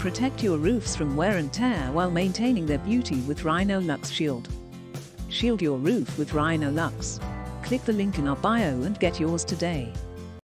Protect your roofs from wear and tear while maintaining their beauty with Rhinoluxe Shield. Shield your roof with Rhinoluxe. Click the link in our bio and get yours today.